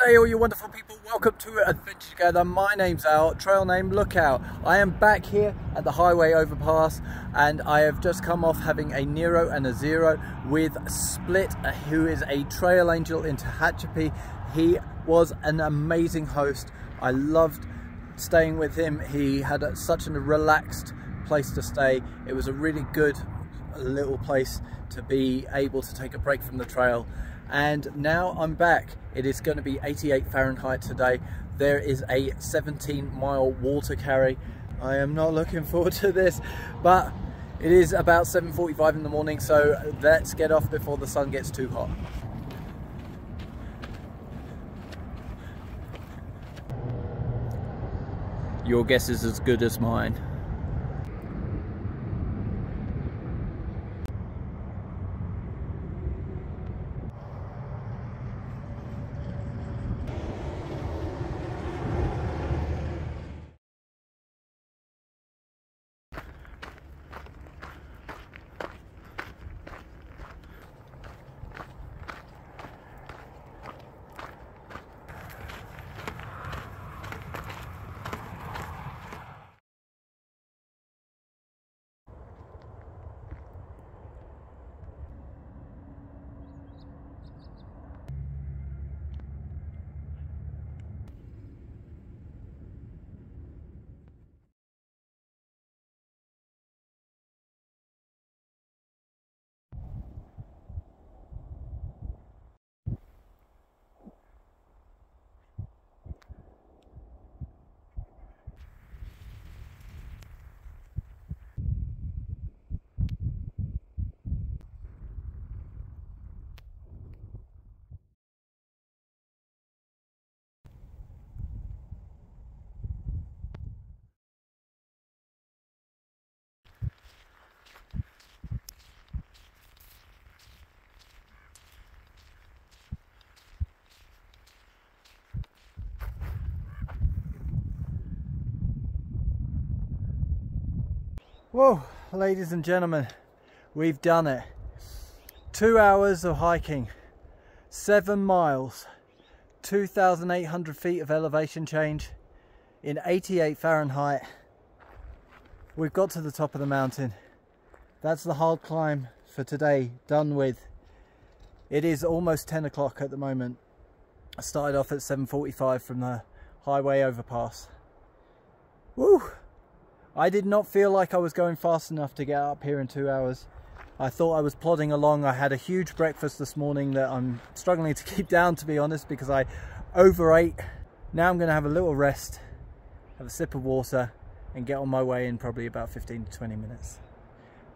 G'day all you wonderful people, welcome to Adventure Together. My name's Al, trail name Lookout. I am back here at the highway overpass and I have just come off having a Nero and a Zero with Split, who is a trail angel in Tehachapi. He was an amazing host. I loved staying with him. He had such a relaxed place to stay. It was a really good little place to be able to take a break from the trail. And now I'm back. It is going to be 88 Fahrenheit today. There is a 17-mile water carry. I am not looking forward to this, but it is about 7:45 in the morning, so let's get off before the sun gets too hot. Your guess is as good as mine. Whoa, ladies and gentlemen, we've done it. 2 hours of hiking, 7 miles, 2,800 feet of elevation change in 88 Fahrenheit. We've got to the top of the mountain. That's the hard climb for today, done with. It is almost 10 o'clock at the moment. I started off at 7:45 from the highway overpass. Woo! I did not feel like I was going fast enough to get up here in 2 hours. I thought I was plodding along. I had a huge breakfast this morning that I'm struggling to keep down, to be honest, because I overate. Now I'm going to have a little rest, have a sip of water and get on my way in probably about 15 to 20 minutes.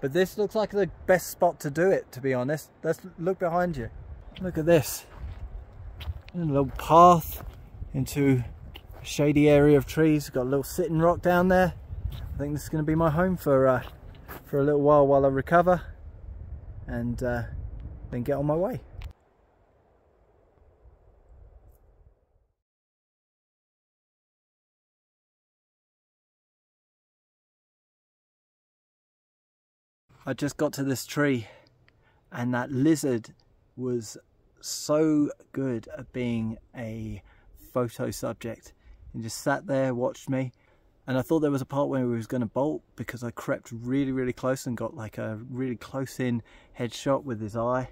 But this looks like the best spot to do it, to be honest. Let's look behind you. Look at this. A little path into a shady area of trees. Got a little sitting rock down there. I think this is going to be my home for a little while I recover and then get on my way. I just got to this tree and that lizard was so good at being a photo subject and just sat there, watched me. And I thought there was a part where he was going to bolt because I crept really, really close and got like a really close in headshot with his eye.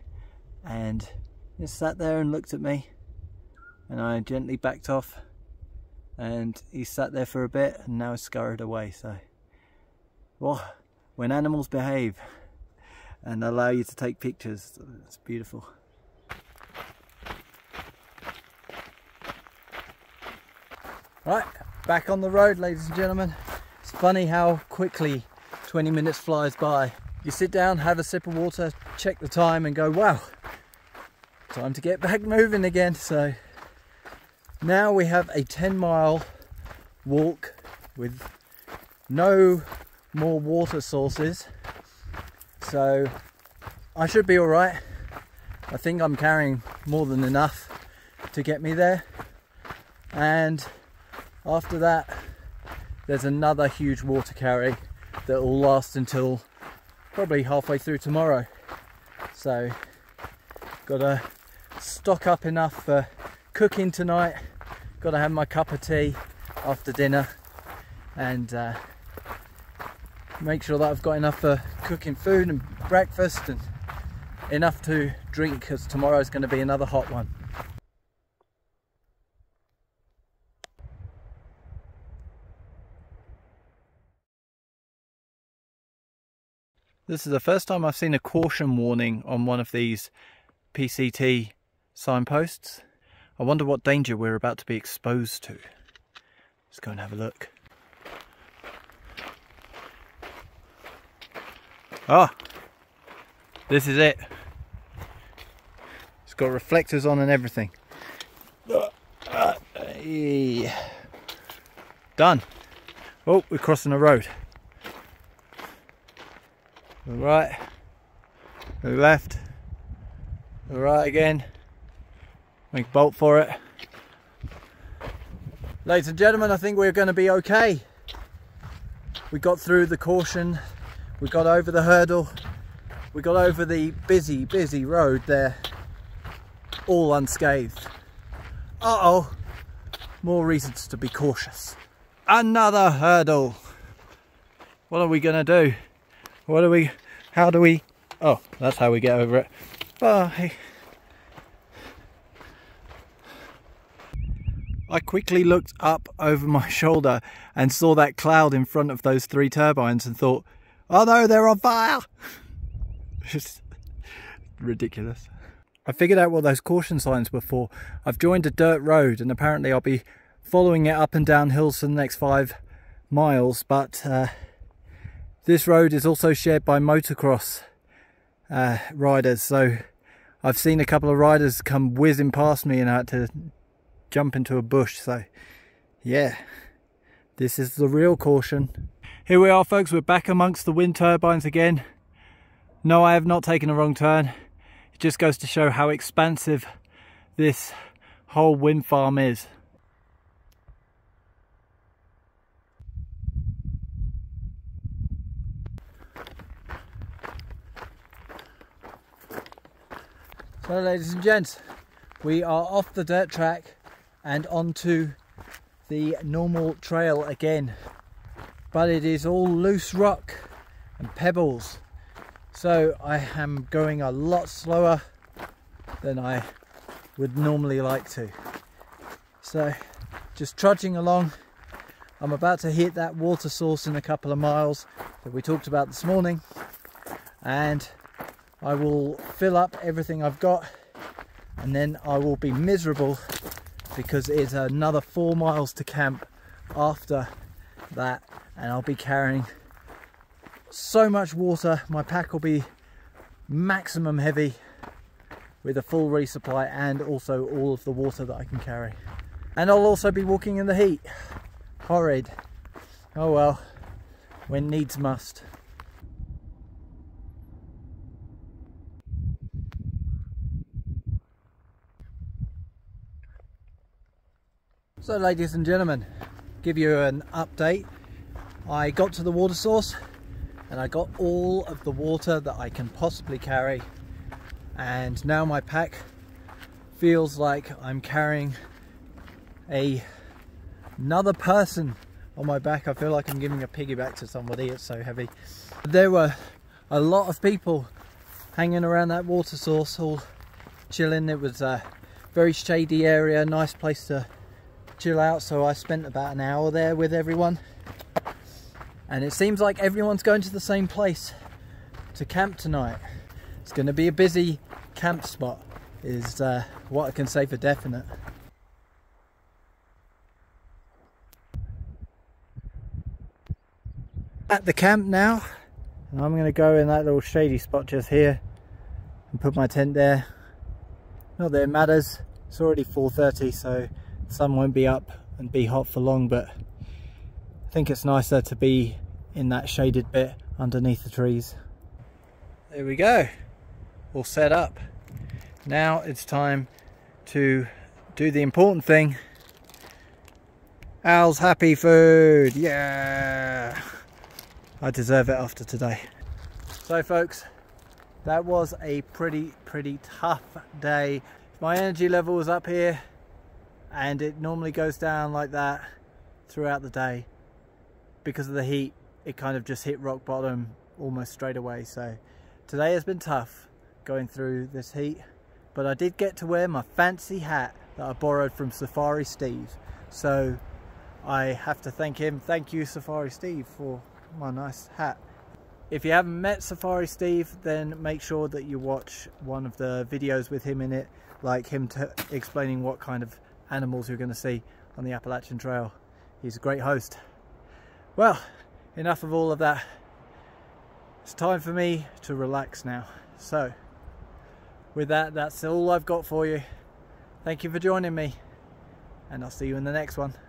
And he just sat there and looked at me and I gently backed off and he sat there for a bit and now he's scurried away. So, well, when animals behave and allow you to take pictures, it's beautiful. Right. Back on the road, ladies and gentlemen. It's funny how quickly 20 minutes flies by. You sit down, have a sip of water, check the time and go, wow, time to get back moving again. So now we have a 10-mile walk with no more water sources. So I should be all right. I think I'm carrying more than enough to get me there. And after that, there's another huge water carry that will last until probably halfway through tomorrow. So, gotta stock up enough for cooking tonight. Got to have my cup of tea after dinner and make sure that I've got enough for cooking food and breakfast and enough to drink, because tomorrow's going to be another hot one. This is the first time I've seen a caution warning on one of these PCT signposts. I wonder what danger we're about to be exposed to. Let's go and have a look. Ah, this is it. It's got reflectors on and everything. Done. Oh, we're crossing a road. Right, left, right again. Make bolt for it. Ladies and gentlemen, I think we're going to be okay. We got through the caution, we got over the hurdle, we got over the busy, busy road there, all unscathed. Uh-oh, more reasons to be cautious. Another hurdle. What are we going to do? What do we, how do we, oh, that's how we get over it. Oh, hey. I quickly looked up over my shoulder and saw that cloud in front of those three turbines and thought, oh no, they're on fire. Just ridiculous. I figured out what those caution signs were for. I've joined a dirt road and apparently I'll be following it up and down hills for the next 5 miles, but this road is also shared by motocross riders, so I've seen a couple of riders come whizzing past me and I had to jump into a bush. So yeah, this is the real caution. Here we are, folks, we're back amongst the wind turbines again. No, I have not taken a wrong turn. It just goes to show how expansive this whole wind farm is. So ladies and gents, we are off the dirt track and onto the normal trail again, but it is all loose rock and pebbles, so I am going a lot slower than I would normally like to. So just trudging along. I'm about to hit that water source in a couple of miles that we talked about this morning, and I will fill up everything I've got, and then I will be miserable because it's another 4 miles to camp after that, and I'll be carrying so much water. My pack will be maximum heavy with a full resupply and also all of the water that I can carry. And I'll also be walking in the heat. Horrid. Oh well, when needs must. So ladies and gentlemen, give you an update. I got to the water source and I got all of the water that I can possibly carry, and now my pack feels like I'm carrying another person on my back. I feel like I'm giving a piggyback to somebody, it's so heavy. There were a lot of people hanging around that water source, all chilling. It was a very shady area, nice place to chill out, so I spent about an hour there with everyone, and it seems like everyone's going to the same place to camp tonight. It's going to be a busy camp spot is what I can say for definite. At the camp now, and I'm going to go in that little shady spot just here and put my tent there. Not that it matters, it's already 4:30, so sun won't be up and be hot for long, but I think it's nicer to be in that shaded bit underneath the trees. There we go, all set up. Now it's time to do the important thing. Al's happy food, yeah! I deserve it after today. So folks, that was a pretty tough day. My energy level was up here and it normally goes down like that throughout the day. Because of the heat, it kind of just hit rock bottom almost straight away. So today has been tough going through this heat, but I did get to wear my fancy hat that I borrowed from Safari Steve, so I have to thank him. Thank you, Safari Steve, for my nice hat. If you haven't met Safari Steve, then make sure that you watch one of the videos with him in it, like him explaining what kind of animals you're going to see on the Appalachian Trail. He's a great host. Well, enough of all of that. It's time for me to relax now. So with that, that's all I've got for you. Thank you for joining me, and I'll see you in the next one.